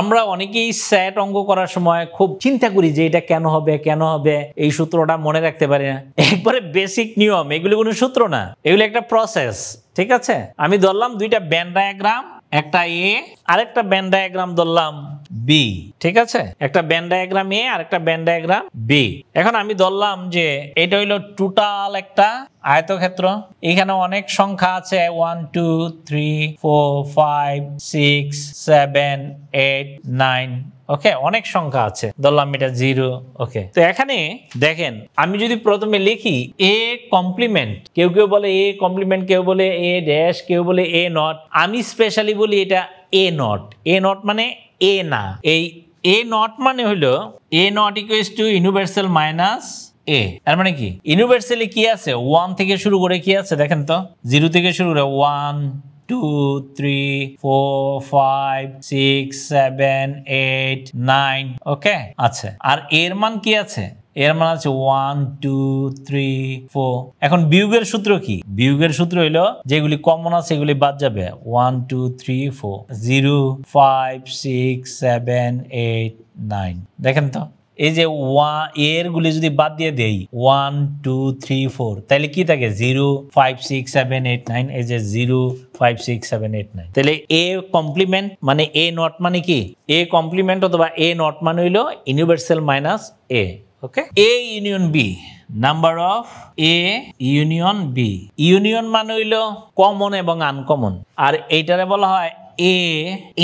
আমরা অনেকেই সেট অঙ্গ করার সময় খুব চিন্তা করি যে এটা কেন হবে এই সূত্রটা মনে রাখতে পারি না। একবারে বেসিক নিয়ম, এগুলো কোনো সূত্র না, এগুলো একটা প্রসেস। ঠিক আছে, আমি ধরলাম দুইটা ব্যান্ড ডায়াগ্রাম, একটা এ আর একটা ব্যান্ড ডায়াগ্রাম ধরলাম বি। ঠিক আছে, একটা ব্যান্ড ডায়াগ্রাম এ আর একটা ব্যান্ড ডায়াগ্রাম বি। এখন আমি ধরলাম যে এটা হইল টোটাল একটা আয়তক্ষেত্র, এখানে অনেক সংখ্যা আছে 1 2 3 4 5 6 7 8 9। ওকে, অনেক সংখ্যা আছে, ধরলাম এটা 0। ওকে, তো এখানে দেখেন আমি যদি প্রথমে লিখি এ কমপ্লিমেন্ট, কেউ কেউ বলে এ কমপ্লিমেন্ট, কেউ বলে এ ড্যাশ, কেউ বলে এ নট। আমি স্পেশালি বলি এটা এ নট। এ নট মানে এ না, এই এ নট মানে হলো A not equals to universal minus A. তার মানে কি, ইউনিভার্সালি কি আছে 1 থেকে শুরু করে কি আছে দেখেন তো, 0 থেকে শুরু করে 1 2 3 4 5 6 7 8 9। ওকে, আচ্ছা, আর এর মান কি আছে, এর মান আছে 1 2 3 4। এখন বিয়োগের সূত্র কি, বিয়োগের সূত্র হলো যেগুলি কমন আছে এগুলি বাদ যাবে, 1 2 3 4 0 5 6 7 8 9। দেখেন তো, এই যে এর গুলি যদি বাদ দিয়ে দেই 1 2 3 4 তাহলে কি থাকে 0 5 6 7 8 9। এই যে 0 5 6 7 8 9, তাহলে এ কমপ্লিমেন্ট মানে এ নট মানে কি, এ কমপ্লিমেন্ট অথবা এ নট মানে হইল universal minus A. Okay, A union B, number of A union B. Union মানে হইল কমন এবং আনকমন, আর এইটারে বলা হয় এ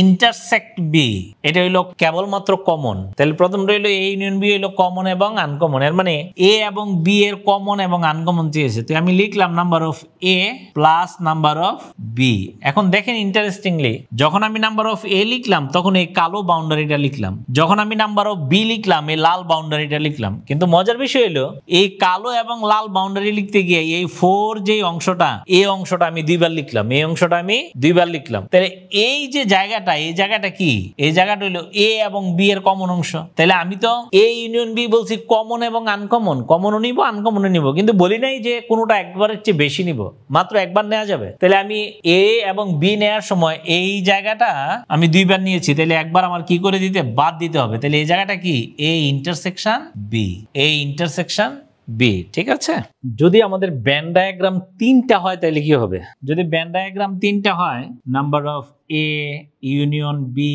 ইন্টারসেক্ট বি, এটা হইল কেবলমাত্র কমন। তাহলে প্রথমটা হইলো এ ইউনিয়ন বি হইল কমন এবং আনকমন, এর মানে এ এবং বি এর কমন এবং আনকমন চেয়েছে। তো আমি লিখলাম number of A plus number of B. এখন দেখেন ইন্টারেস্টিংলি, যখন আমি নাম্বার অফ এ লিখলাম তখন এই কালো বাউন্ডারিটা লিখলাম, যখন আমি নাম্বার অফ বি লিখলাম এই লাল বাউন্ডারিটা লিখলাম। কিন্তু মজার বিষয় হইলো এই কালো এবং লাল বাউন্ডারি লিখতে গিয়ে এই 4 যে অংশটা, এই অংশটা আমি দুইবার লিখলাম, এই অংশটা আমি দুইবার লিখলাম। তাহলে এই যে জায়গাটা, এই জায়গাটা কি, এই জায়গাটা হলো এ এবং বি এর কমন অংশ। তাহলে আমি তো এ ইউনিয়ন বি বলছি কমন এবং আনকমন, কমনও নিব আনকমনও নিব, কিন্তু বলি নাই যে কোনোটা একবারের চেয়ে বেশি নিব, মাত্র একবার নেওয়া যাবে। তাহলে আমি এ এবং বি নেওয়ার সময় এই জায়গাটা আমি দুইবার নিয়েছি, তাহলে একবার আমার কি করে দিতে, বাদ দিতে হবে। তাহলে এই জায়গাটা কি, A intersection B, A intersection B. ঠিক আছে, যদি আমাদের ব্যান্ড ডায়াগ্রাম 3টা হয় তাহলে কি হবে, যদি ব্যান্ড ডায়াগ্রাম 3টা হয়, number of A union B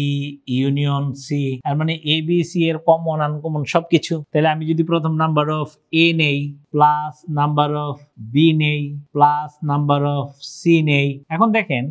union C, আর মানে এ বি সি এর কমন আনকমন সবকিছু। তাহলে আমি যদি প্রথম নাম্বার অফ এ নেই প্লাস নাম্বার অফ বি নেই প্লাস নাম্বার অফ সি নেই, এখন দেখেন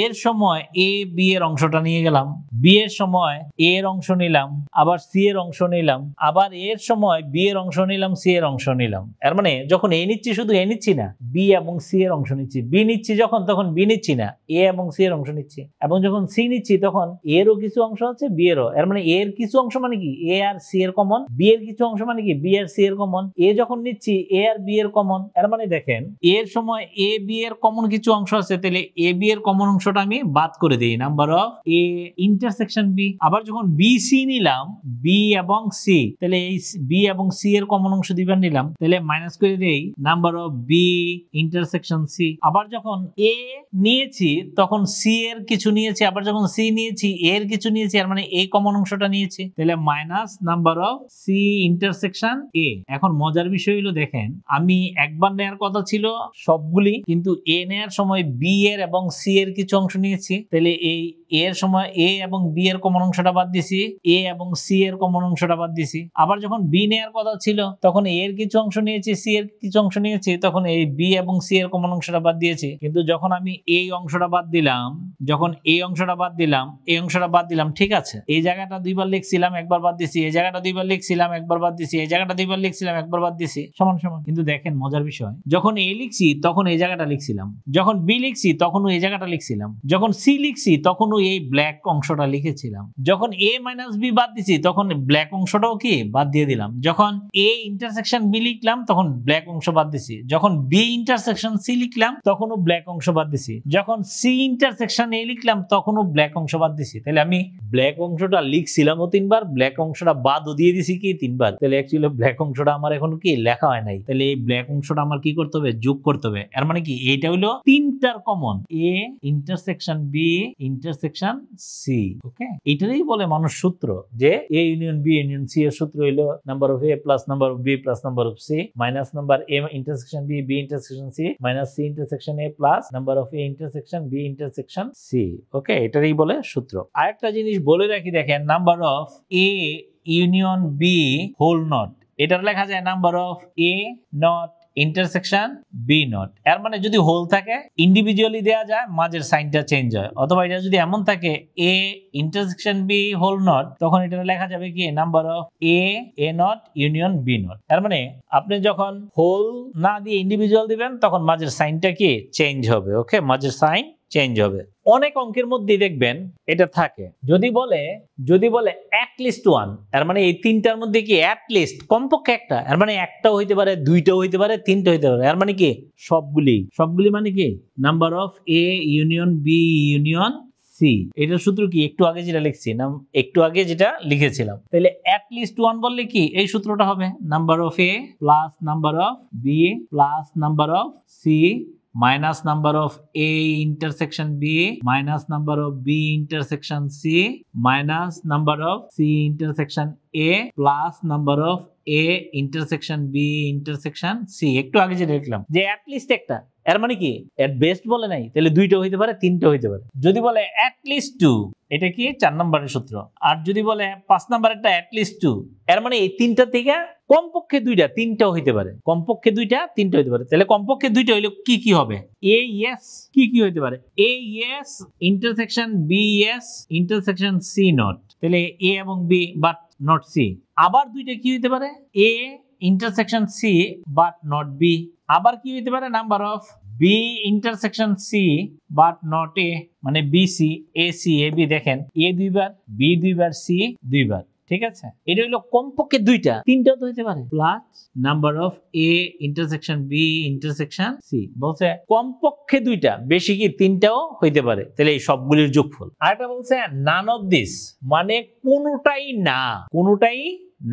এর সময় এ বি এর অংশটা নিয়ে গেলাম, বি এর সময় এ এর অংশ নিলাম, আবার সি এর অংশ নিলাম, আবার এর সময় বি এর অংশ নিলাম, সি এর অংশ নিলাম। এর মানে যখন এ নিচ্ছি শুধু এ নিচ্ছি না, বি এবং সি এর অংশ নিচ্ছি, বি নিচ্ছি যখন তখন বি নিচ্ছি না, এ এবং সি এর অংশ নিচ্ছি, এবং যখন সি নিচ্ছি তখন এরও কিছু অংশ আছে বি এরও। এর মানে এর কিছু অংশ মানে কি, এ আর সি এর কমন, বি এর কিছু অংশ মানে কি, বি আর সি এর কমন, এ যখন নিচ্ছি এ আর বি এর কমন। এর মানে দেখেন এর সময় এ বি এর কমন কিছু অংশ আছে, তাহলে এ বি এর কমন অংশটা আমি বাদ করে দিই, number of A intersection B. আবার যখন বি সি নিলাম, বি এবং সি, তাহলে এই বি এবং সি এর কমন অংশ দুইবার নিলাম, তাহলে মাইনাস করে দেই number of B intersection C. আবার যখন এ নিয়েছি তখন সি এর কিছু নিয়েছি, আবার যখন সি নিয়েছি এর কিছু নিয়েছি, আর মানে এই কমন অংশটা নিয়েছি, তাহলে minus number of C intersection A. এখন মজার বিষয় হলো দেখেন আমি একবার নেয়ার কথা ছিল সবগুলি, কিন্তু এ নেয়ার সময় বি এর এবং সি এর কিছু অংশ নিয়েছি, তাহলে এই এর সময় এ এবং বি এর কমন অংশটা বাদ দিছি, এ এবং সি এর কমন অংশটা বাদ দিছি। আবার যখন বি নেয়ার কথা ছিল তখন এ এর কিছু অংশ নিয়েছি, সি এর কিছু অংশ নিয়েছি, তখন এই বি এবং সি এর কমন অংশটা বাদ দিয়েছি। কিন্তু যখন আমি এই অংশটা বাদ দিলাম, যখন এই অংশটা বাদ দিলাম, এই অংশটা বাদ দিলাম, ঠিক আছে, এই জায়গাটা দুইবার লিখছিলাম একবার বাদ দিছি, এই জায়গাটা দুইবার লিখছিলাম একবার বাদ দিছি, এই জায়গাটা দুইবার লিখছিলাম একবার বাদ দিছি, সমান সমান। কিন্তু দেখেন মজার বিষয়, যখন এ লিখছি তখন এই জায়গাটা লিখছিলাম, যখন বি লিখছি তখন এই জায়গাটা লিখছিলাম, যখন সি লিখছি তখন এই ব্ল্যাক অংশটা লিখেছিলাম, যখন এ মাইনাস বি বাদ দিছি তখন ব্ল্যাক অংশটাও কি বাদ দিয়ে দিলাম, যখন এ ইন্টারসেকশন বি লিখলাম তখন ব্ল্যাক অংশ অংশ বাদ দিছি, যখন বি ইন্টারসেকশন সি লিখলাম তখনও ব্ল্যাক অংশ বাদ দিছি, যখন সি ইন্টারসেকশন এ লিখলাম তখনও ব্ল্যাক অংশ বাদ দিছি। তাহলে আমি ব্ল্যাক অংশটা লিখছিলামও তিনবার, ব্ল্যাক অংশটা বাদও দিয়ে দিছি কি তিনবার। তাহলে অ্যাকচুয়ালি ব্ল্যাক অংশটা আমার এখন কি লেখা হয় নাই, তাহলে এই ব্ল্যাক অংশটা আমার কি করতে হবে, যোগ করতে হবে। এর মানে কি, এইটা হলো তিনটার common, A intersection B intersection C. Okay, এটাই বলে মানুষ সূত্র, যে A union B union C এর সূত্র হলো number of A plus number of B plus number of C minus number A intersection B B intersection C minus C intersection A plus number of A intersection B intersection C. Okay, এটাই বলে সূত্র। আরেকটা জিনিস বলে রাখি, দেখেন number of A union B whole not, এটার লেখা যায় number of A not intersection B not. এর মানে যদি হোল থাকে ইন্ডিভিজুয়ালি দেয়া যায়, মাঝের সাইনটা চেঞ্জ হয়, অথবা এটা যদি এমন থাকে A intersection B whole not, তখন এটা লেখা যাবে কি number of A A not union B not. এর মানে আপনি যখন হোল না দিয়ে ইন্ডিভিজুয়াল দিবেন তখন মাঝের সাইনটা কি চেঞ্জ হবে। ওকে, মাঝের সাইন চেঞ্জ হবে। অনেক অঙ্কের মধ্যে দেখবেন এটা থাকে, যদি বলে অ্যাটলিস্ট ওয়ান, এর মানে এই তিনটার মধ্যে কি অ্যাটলিস্ট কমপক্ষে একটা, এর মানে একটাও হইতে পারে, দুইটাও হইতে পারে, তিনটা হইতে পারে, এর মানে কি সবগুলি মানে কি number of A union B union C. এটার সূত্র কি একটু আগে যেটা লিখেছিলাম, তাহলে অ্যাটলিস্ট ওয়ান বললে কি এই সূত্রটা হবে number of A plus number of B plus number of C minus number of A intersection B minus number of B intersection C minus number of C intersection A plus number of A intersection B intersection C। একটু আগে যে দেখলাম যে at least একটা, এর মানে কি এট best বলে নাই, তাহলে দুইটা হইতে পারে, তিনটা হইতে পারে। যদি বলে অ্যাটলিস্ট টু, এটা কি ৪ নম্বরের সূত্র। আর যদি বলে ৫ নম্বরেরটা অ্যাটলিস্ট টু, এর মানে এই তিনটা থেকে কমপক্ষে দুইটা, তিনটাও হইতে পারে, কমপক্ষে দুইটা, তিনটা হইতে পারে। তাহলে কমপক্ষে দুইটা হইলে কি হবে, এ ইয়েস কি হইতে পারে, A yes intersection B yes intersection C not, তাহলে এ এবং বি বাট নট সি। আবার দুইটা কি হইতে পারে, A intersection C but not B. আবার কি হইতে পারে number of B intersection C but not A, মানে B C, A C A B. দেখেন এ দুইবার, বি দুইবার, সি দুইবার, ঠিক আছে। এটা হলো কমপক্ষে দুইটা, তিনটাও তো হইতে পারে, plus number of A intersection B intersection C. বলছে কমপক্ষে দুইটা, বেশি কি তিনটাও হইতে পারে, তাহলে এই সবগুলির যোগফল। আর এটা বলছে নান অফ দিস, মানে কোনোটাই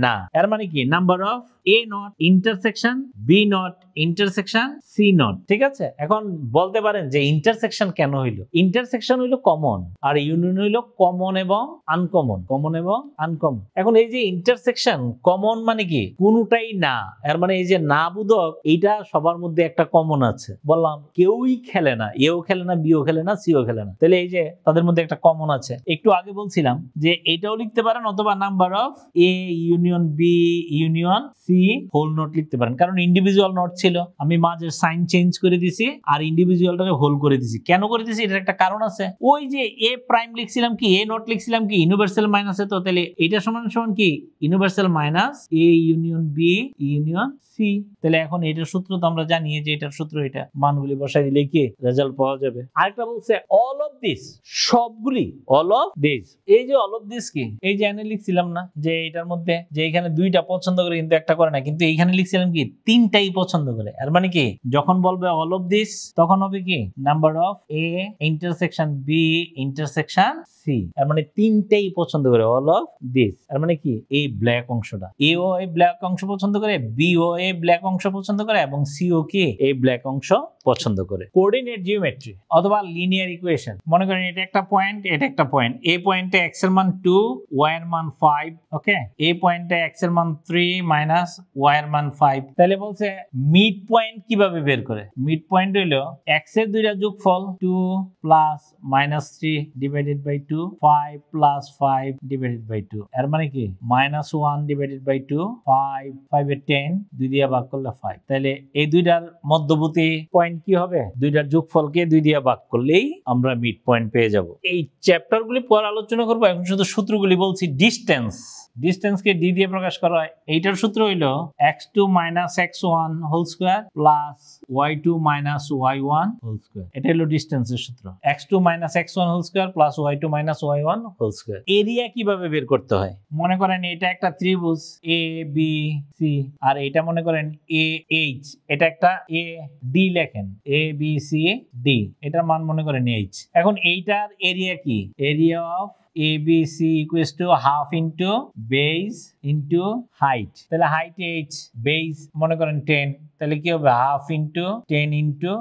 না, এর মানে কি number of A not intersection B not intersection C not, ঠিক আছে। এখন বলতে পারেন যে ইন্টারসেকশন কেন হইল, ইন্টারসেকশন হইল কমন, আর ইউনিয়ন হইল কমন এবং আনকমন, কমন এবং আনকমন। এখন এই যে ইন্টারসেকশন কমন মানে কি কোনোটাই না, এর মানে এই যে না বোধক, এইটা সবার মধ্যে একটা কমন আছে। বললাম কেউই খেলে না, এও খেলে না, বিও খেলে না, সিও খেলে না, তাহলে এই যে তাদের মধ্যে একটা কমন আছে। একটু আগে বলছিলাম যে এটাও লিখতে পারেন, অথবা number of A union B union C whole not লিখতে পারেন, কারণ ইন্ডিভিজুয়াল নোট ছিল, আমি মাঝের সাইন চেঞ্জ করে দিছি আর ইন্ডিভিজুয়ালটাকে হোল করে দিছি। কেন করে দিছি, এটার একটা কারণ আছে। ওই যে এ প্রাইম লিখছিলাম কি, এ নোট লিখছিলাম কি ইউনিভার্সাল মাইনাস এ, তো তাহলে এটা সমান কি universal minus A union B union C. তাহলে এখন এটার সূত্র তো আমরা জানি যে এটার সূত্র, এটা মানগুলি বসাই দিলে কি রেজাল্ট পাওয়া যাবে। আরেকটা বলছে অল অফ দিস, সবগুলি, অল অফ দিস। এই যে অল অফ দিস কি, এই যে এখানে লিখছিলাম না যে এটার মধ্যে যে এখানে দুইটা পছন্দ করে কিন্তু একটা করে না, কিন্তু এইখানে লিখছিলাম কি তিনটাই পছন্দ করে। আর মানে কি যখন বলবে অল অফ দিস তখন হবে কি number of A intersection B intersection C, আর মানে তিনটাই পছন্দ করে অল অফ দিস। আর মানে কি এই ব্ল্যাক অংশটা, এ ও এই ব্ল্যাক অংশ পছন্দ করে, বি ও এই ব্ল্যাক অংশ পছন্দ করে, এবং সি ও কি এই ব্ল্যাক অংশ পছন্দ করে। কোঅর্ডিনেট জিওমেট্রি অথবা লিনিয়ার ইকুয়েশন, মনে করেন এটা একটা পয়েন্ট, এটা একটা পয়েন্ট, এই পয়েন্টে x এর মান 2 y এর মান 5, ওকে, এই পয়েন্টে x এর মান 3 মাইনাস y এর মান 5। তাহলে বলছে মিড পয়েন্ট কিভাবে বের করে, মিড পয়েন্ট হলো x এর দুইটা যোগফল 2 plus minus 3 divided by 2, 5 plus 5 divided by 2, এর মানে কি মাইনাস 1 ডিভাইডেড বাই 2, 5 5 এর 10, 2 দিয়ে ভাগ করলে 5। তাহলে এই দুইটার মধ্যবর্তী পয়েন্ট পয়েন্ট কি হবে, দুইটার যোগফলকে দুই দিয়ে ভাগ করলেই আমরা মিড পয়েন্ট পেয়ে যাব। এই চ্যাপ্টারগুলি পর আলোচনা করব, এখন শুধু সূত্রগুলি বলছি। ডিসটেন্স, ডিসটেন্সকে ডি দিয়ে প্রকাশ করা হয়। এইটার সূত্র হইল x2 - x1 whole square plus y2 - y1 whole square. এটা হলো ডিসটেন্সের সূত্র, x2 - x1 whole square plus y2 - y1 whole square. Area কিভাবে বের করতে হয়, মনে করেন এটা একটা ত্রিভুজ a b c, আর এটা মনে করেন a h, এটা একটা a d লেখেন a b c d, এটার মান মনে করেন h। এখন এইটার এরিয়া কি, area of ABC equals to half into base into height, তাহলে height h, base মনে করেন 10, তাহলে কি হবে half into 10 into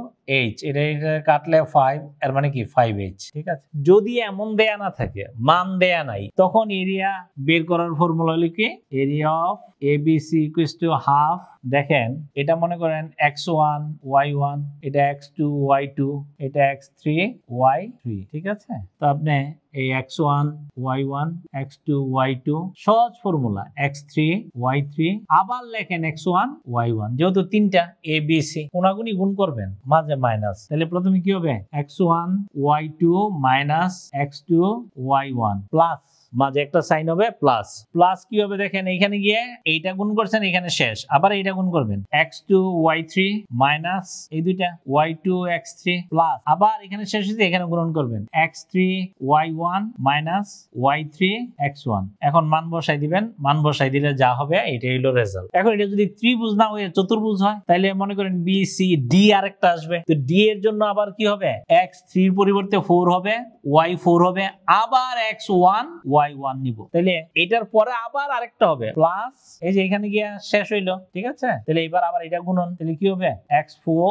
h, এটা এটা কাটলে 5, এর মানে কি 5h। ঠিক আছে, যদি এমন দেয়া না থাকে, মান দেয়া নাই, তখন এরিয়া বের করার ফর্মুলা হলো কি, area of ABC equals to half, দেখেন এটা মনে করেন x1 y1, এটা x2 y2, এটা x3 y3। ঠিক আছে, তো আপনি এই x1 y1 x2 y2 সহজ ফর্মুলা x3 y3, আবার লেখেন x1 y1, যেহেতু তিনটা a b c কোণাগুণি গুণ করবেন, মাঝে মাইনাস, তাহলে প্রথমে কি হবে x1 y2 minus x2 y1 plus, মাঝে একটা সাইন হবে প্লাস, প্লাস কি হবে দেখেন, এখানে গিয়ে এইটা গুণ করছেন, এখানে শেষ, আবার এইটা গুণ করবেন x2 y3 মাইনাস এই দুইটা y2 x3 প্লাস, আবার এখানে শেষ হচ্ছে, এখানে গুণন করবেন x3 y1 minus y3 x1। এখন মান বসাই দিবেন, মান বসাই দিলে যা হবে এটাই হলো রেজাল্ট। এখন এটা যদি ত্রিভুজ না হয়ে চতুর্ভুজ হয়, তাহলে মনে করেন b c d আরেকটা আসবে, তো d এর জন্য আবার কি হবে x3 এর পরিবর্তে 4 হবে, y4 হবে, আবার x1 y1 নিব, তাহলে এটার পরে আবার আরেকটা হবে প্লাস, এই যে এখানে গিয়ে শেষ হইলো। ঠিক আছে, তাহলে এবার আবার এটা গুণন, তাহলে কি হবে x4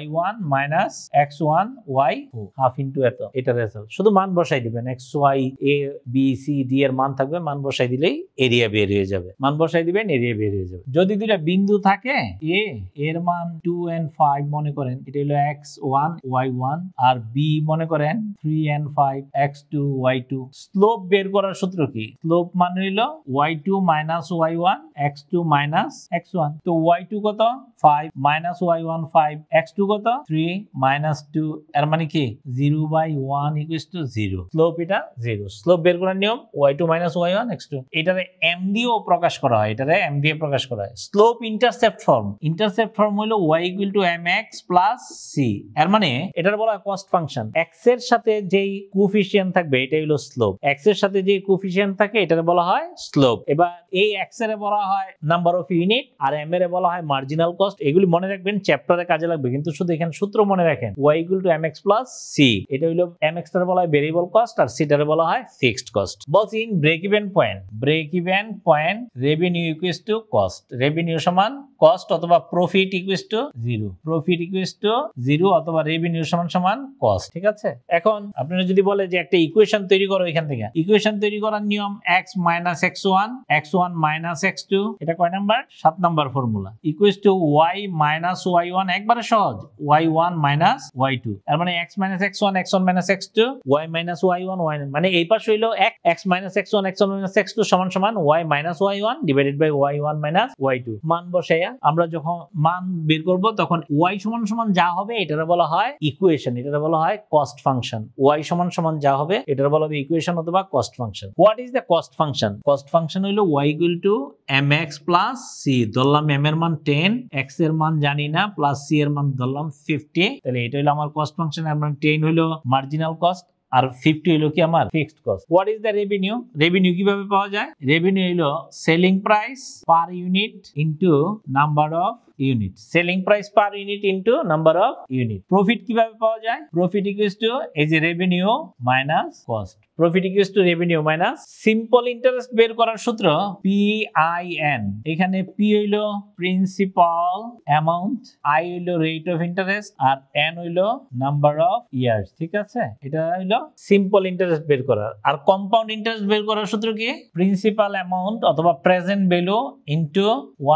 y1 minus x1 y4 half into এত, এটা রেজাল্ট। শুধু মান বসাই দিবেন, x y a b c d এর মান থাকবে, মান বসাই দিলেই এরিয়া বের হয়ে যাবে, মান বসাই দিবেন এরিয়া বের হয়ে যাবে। যদি দুইটা বিন্দু থাকে a এর মান 2 and 5 মনে করেন, এটা হলো x1 y1, আর b মনে করেন 3 and 5 x2 y2। স্লোপ বের করার সূত্র কি, স্লোপ মানে হলো y2 minus y1 x2 minus x1, তো y2 কত 5 minus y1 5, x2 কত 3 minus 2, এর মানে কি 0 by 1 equals to 0, স্লোপ এটা 0। স্লোপ বের করার নিয়ম y2 minus y1 x2, এটারে m দিয়ে প্রকাশ করা হয়, এটারে m দিয়ে প্রকাশ করা হয়। Slope intercept form, intercept form হলো y equal to mx plus c, এর মানে এটার বলা কস্ট ফাংশন, x এর সাথে যেই কোফিশিয়েন্ট থাকবে এটাই হলো স্লোপ, x এর সাথে যে কোফিশিয়েন্ট থাকে এটাকে বলা হয় স্লোপ। এবার এই x এর বলা হয় নাম্বার অফ ইউনিট, আর m এর বলা হয় মার্জিনাল কস্ট। এগুলি মনে রাখবেন, চ্যাপ্টারে কাজে লাগবে, কিন্তু শুধু এখানে সূত্র মনে রাখেন y = mx + c, এটা হলো mx এর বলা হয় ভেরিয়েবল কস্ট, আর c এর বলা হয় ফিক্সড কস্ট। বলছি in break even point, break even point revenue equals to cost, revenue সমান কস্ট অথবা profit equals to 0, profit equals to 0 অথবা রেভিনিউ সমান সমান কস্ট। ঠিক আছে, এখন আপনারা যদি বলে যে একটা ইকুয়েশন তৈরি করো, এখান থেকে ইকুয়েশন তৈরি করার নিয়ম x - x1 x1 - x2, এটা কয় number 7 number formula, equals to y - y1, একবারে সহজ y1 - y2, তার মানে x - x1 x1 - x2 y - y1 y, মানে এই পাশে হইলো x - x1 x1 - x2 = y - y1 / y1 - y2। মান বসায়া আমরা যখন মান বের করব, তখন y = যা হবে এটারে বলা হয় ইকুয়েশন, এটারে বলা হয় কস্ট ফাংশন, y = যা হবে এটারে বলা হবে ইকুয়েশন অথবা cost function. What is the cost function, cost function হলো y = mx + c, ধরলাম m এর মান 10, x এর মান জানি না, প্লাস c এর মান ধরলাম 50, তাহলে এটা হলো আমার কস্ট ফাংশন। এর মান 10 হলো মার্জিনাল কস্ট, আর 50 হলো কি আমার fixed cost. What is the revenue, revenue কিভাবে পাওয়া যায়, রেভিনিউ হলো selling price per unit into number of unit, selling price per unit into number of unit. Profit কিভাবে পাওয়া যায়, প্রফিট ইকুয়ালস টু এই যে revenue minus cost, profit equals to revenue minus. Simple interest বের করার সূত্র P I N, এখানে P হইল প্রিন্সিপাল অ্যামাউন্ট, আই হইল রেট অফ ইন্টারেস্ট, আর এন হইল নাম্বার অফ ইয়ার্স। ঠিক আছে, এটা হইল সিম্পল ইন্টারেস্ট বের করার। আর কম্পাউন্ড ইন্টারেস্ট বের করার সূত্র কি? প্রিন্সিপাল অ্যামাউন্ট অথবা present value into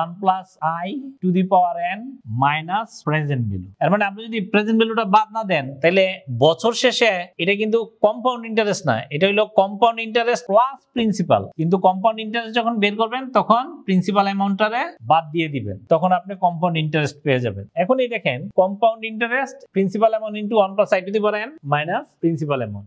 1 plus i to the power n minus present value. এর মানে আপনি যদি প্রেজেন্ট ভ্যালুটা বাদ না দেন তাহলে বছর শেষে এটা কিন্তু কম্পাউন্ড ইন্টারেস্ট না, এটা হলো কম্পাউন্ড ইন্টারেস্ট প্লাস প্রিন্সিপাল। কিন্তু কম্পাউন্ড ইন্টারেস্ট যখন বের করবেন তখন প্রিন্সিপাল অ্যামাউন্টটারে বাদ দিয়ে দিবেন, তখন আপনি কম্পাউন্ড ইন্টারেস্ট পেয়ে যাবেন। এখন এই দেখেন compound interest principal amount into 1 plus i to the power n minus principal amount.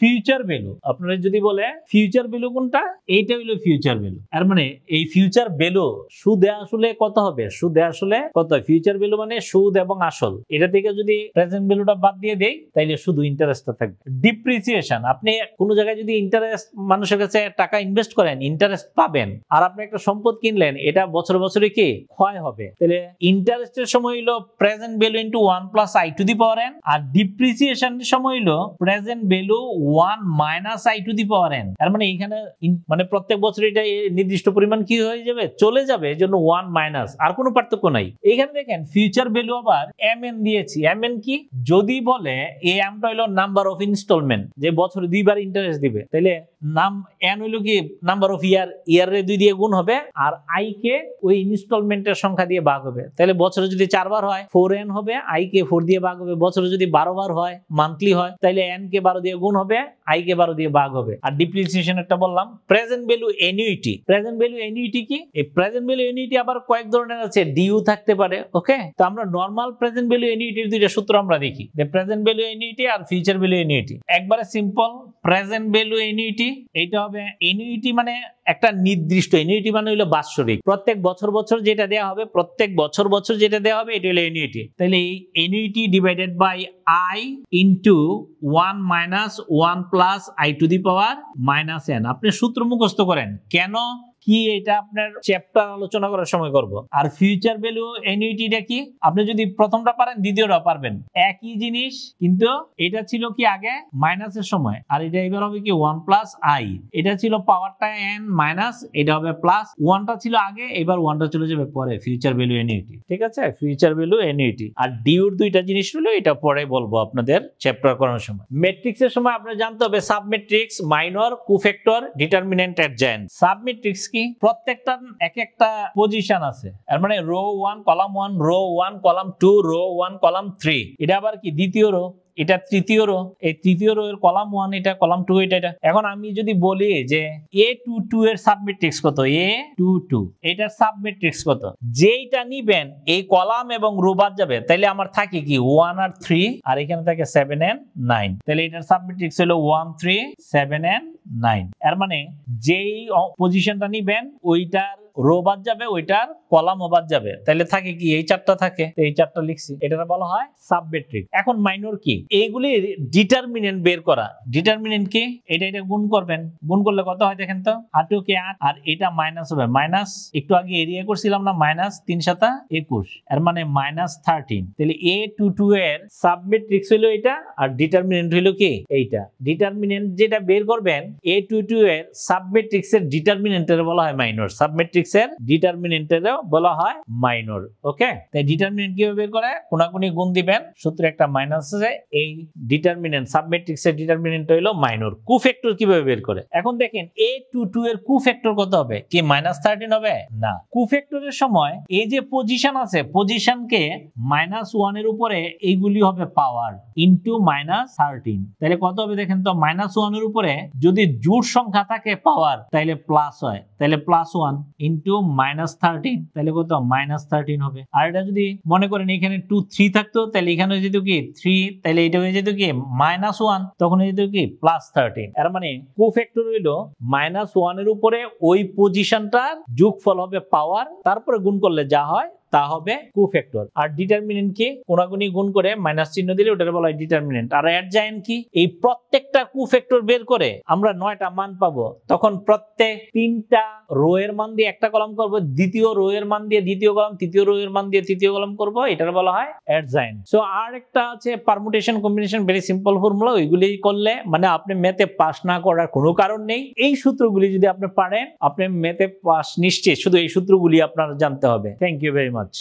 Future value আপনারা যদি বলে ফিউচার ভ্যালু কোনটা, এইটা হলো ফিউচার ভ্যালু। আর মানে এই ফিউচার ভ্যালু সুদে আসলে কত হবে, সুদে আসলে কত, ফিউচার ভ্যালু মানে সুদ এবং আসল, এটা থেকে যদি প্রেজেন্ট ভ্যালুটা বাদ দিয়ে দেই তাহলে শুধু ইন্টারেস্টটা থাকবে। ডিপ্রিসিয়েশন, আপনি কোন জায়গায় যদি ইন্টারেস্ট মানুষের কাছে টাকা ইনভেস্ট করেন ইন্টারেস্ট পাবেন, আর আপনি একটা সম্পদ কিনলেন এটা বছর বছরে কি ক্ষয় হবে, তাহলে ইন্টারেস্টের সময় হলো present value into 1 plus i to the power n, আর ডিপ্রিসিয়েশনের সময় হলো present value 1 minus i to the power n। তার মানে এখানে মানে প্রত্যেক বছর এটা নির্দিষ্ট পরিমাণ কি হয়ে যাবে, চলে যাবে, এজন্য 1 মাইনাস, আর কোনো পার্থক্য নাই। এখানে দেখেন ফিউচার ভ্যালু আবার mn দিয়েছি। mn কি? যদি বলে এই mটা হলো নাম্বার অফ ইনস্টলমেন্ট, যে বছরে দুইবার ইন্টারেস্ট দিবে, তাহলে নাম n হলো কি নাম্বার অফ ইয়ার, ইয়ার এর 2 দিয়ে গুণ হবে, আর i কে ওই ইনস্টলমেন্টের সংখ্যা দিয়ে ভাগ হবে। তাহলে বছরে যদি 4 বার হয় 4n হবে, i কে 4 দিয়ে ভাগ হবে। বছরে যদি 12 বার হয় মান্থলি হয় তাহলে n কে 12 দিয়ে গুণ হবে, i কে 12 দিয়ে ভাগ হবে। আর ডিপ্রিসিয়েশন একটা বললাম। Present value annuity, present value annuity কি? এই প্রেজেন্ট ভ্যালু অ্যানুইটি আবার কয়েক ধরনের আছে, ডিউ থাকতে পারে। ওকে, তো আমরা নরমাল প্রেজেন্ট ভ্যালু অ্যানুইটির দুইটা সূত্র আমরা দেখি, যে প্রেজেন্ট ভ্যালু অ্যানুইটি আর ফিউচার ভ্যালু অ্যানুইটি। একবারে সিম্পল, প্রেজেন্ট ভ্যালু অ্যানুইটি এইটা হবে, অ্যানুইটি মানে একটা নির্দিষ্ট, অ্যানুইটি মানে হলো বাৎসরিক, প্রত্যেক বছর বছর যেটা দেয়া হবে, প্রত্যেক বছর বছর যেটা দেয়া হবে এটা হলো অ্যানুইটি। তাহলে এই annuity divided by i into 1 minus 1 plus i to the power minus n। আপনি সূত্র মুখস্থ করেন, কেন কি এটা আপনার চ্যাপ্টার আলোচনা করার সময় করব। আর ফিউচার ভ্যালু অ্যানুইটিটা কি? আপনি যদি প্রথমটা পারেন দ্বিতীয়টা পারবেন, একই জিনিস, কিন্তু এটা ছিল কি আগে মাইনাসের সময়, আর এটা এবার হবে কি 1 প্লাস i, এটা ছিল পাওয়ারটা n মাইনাস, এটা হবে প্লাস, 1টা ছিল আগে এবার 1টা চলে যাবে পরে, ফিউচার ভ্যালু অ্যানুইটি। ঠিক আছে, ফিউচার ভ্যালু অ্যানুইটি আর ডিউর দুইটা জিনিস হলো, এটা পরে বলবো আপনাদের চ্যাপ্টার করার সময়। ম্যাট্রিক্সের সময় আপনি জানতে হবে submatrix, minor, cofactor, determinant, adjoint. Submatrix কি? প্রত্যেকটা এক একটা পজিশন আছে, এর মানে row 1 column 1, row 1 column 2, row 1 column 3, এটা আবার কি দ্বিতীয় রো, এটা তৃতীয় রো, এই তৃতীয় রো এর কলাম 1, এটা কলাম 2, এটা। এখন আমি যদি বলি যে a22 এর সাবম্যাট্রিক্স কত, a22 এটার সাবম্যাট্রিক্স কত, যেটা নিবেন এই কলাম এবং রো বাদ যাবে, তাহলে আমার থাকে কি 1 আর 3, আর এখানে থাকে 7 and 9, তাহলে এটার সাবম্যাট্রিক্স হলো 1 3 7 and 9। এর মানে যেই পজিশনটা নিবেন ওইটার রো বাদ যাবে, ওইটার কলামও বাদ যাবে, তাহলে থাকে কি এই চারটা থাকে, এই চারটা লিখছি, এটা বলা হয় সাবম্যাট্রিক্স। এখন মাইনর কি? এইগুলি ডিটারমিনেন্ট বের করা। ডিটারমিনেন্ট কি? এটা এটা গুণ করবেন, গুণ করলে কত হয় দেখেন তো, 8 কে 8, আর এটা মাইনাস হবে, মাইনাস একটু আগে এরিয়া করছিলাম না, মাইনাস 3 7 21, এর মানে মাইনাস 13। তাহলে a22 এর সাবম্যাট্রিক্স হলো এটা, আর ডিটারমিনেন্ট হলো কি এইটা। ডিটারমিনেন্ট যেটা বের করবেন a22 এর সাবম্যাট্রিক্স এর ডিটারমিনেন্টের বলা হয় মাইনর, সাবম্যাট্রিক্স এর ডিটারমিনেন্টেরও বলা হয় মাইনর। ওকে, তাই ডিটারমিনেন্ট কিভাবে বের করে, কোণাকুণি গুণ দিবেন, সূত্রে একটা মাইনাস আছে, এই ডিটারমিনেন্ট সাবম্যাট্রিক্স এর ডিটারমিনেন্ট হলো মাইনর। কোফ্যাক্টর কিভাবে বের করে, এখন দেখেন a22 এর কোফ্যাক্টর কত হবে, কি -13 হবে না। কোফ্যাক্টরের সময় এই যে পজিশন আছে, পজিশনকে -1 এর উপরে এইগুলি হবে পাওয়ার ইনটু -13, তাহলে কত হবে দেখেন তো, -1 এর উপরে যদি জোড় সংখ্যা থাকে পাওয়ার তাহলে প্লাস হয়, তাহলে +1 ইনটু -13, তাহলে কত -13 হবে। আর এটা যদি মনে করেন এখানে 2 3 থাকতো তাহলে এখানে যেত কি 3, তাহলে এটা হয়ে যেত কি -1, তখন যেত কি +13। এর মানে কোফ্যাক্টর হলো -1 এর উপরে ওই পজিশনটার যোগফল হবে পাওয়ার, তারপরে গুণ করলে যা হয় তা হবে কোফ্যাক্টর। আর ডিটারমিনেন্ট কি? কোণাকুণি গুণ করে মাইনাস চিহ্ন দিলে ওটাকে বলা হয় ডিটারমিনেন্ট। আর অ্যাডজায়েন্ট কি? এই প্রত্যেকটা কোফ্যাক্টর বের করে আমরা 9টা মান পাবো, তখন প্রত্যেক 3টা রো এর মান দিয়ে একটা কলাম করব, দ্বিতীয় রো এর মান দিয়ে দ্বিতীয় কলাম, তৃতীয় রো এর মান দিয়ে তৃতীয় কলাম করব, এটার বলা হয় অ্যাডজায়েন্ট। সো আর একটা আছে permutation combination, very simple formula, ওইগুলি করলে মানে আপনি ম্যাথে পাস না করার কোনো কারণ নেই। এই সূত্রগুলি যদি আপনি পারেন আপনি ম্যাথে পাস নিশ্চিত, শুধু এই সূত্রগুলি আপনার জানতে হবে। Thank you very much।